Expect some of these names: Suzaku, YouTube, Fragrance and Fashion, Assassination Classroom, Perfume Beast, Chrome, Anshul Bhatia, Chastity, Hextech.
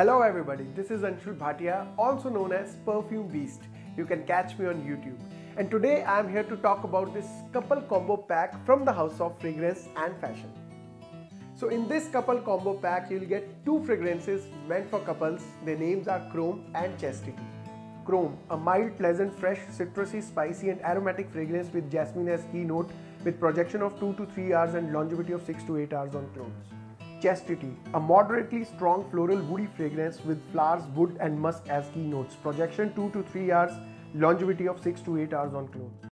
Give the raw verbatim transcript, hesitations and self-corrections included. Hello everybody, this is Anshul Bhatia, also known as Perfume Beast. You can catch me on YouTube. And today I am here to talk about this couple combo pack from the house of Fragrance and Fashion. So in this couple combo pack, you'll get two fragrances meant for couples. Their names are Chrome and Chastity. Chrome, a mild, pleasant, fresh, citrusy, spicy and aromatic fragrance with jasmine as keynote, with projection of two to three hours and longevity of six to eight hours on clothes. Chastity, a moderately strong floral woody fragrance with flowers, wood and musk as keynotes. Projection two to three hours, longevity of six to eight hours on clothes.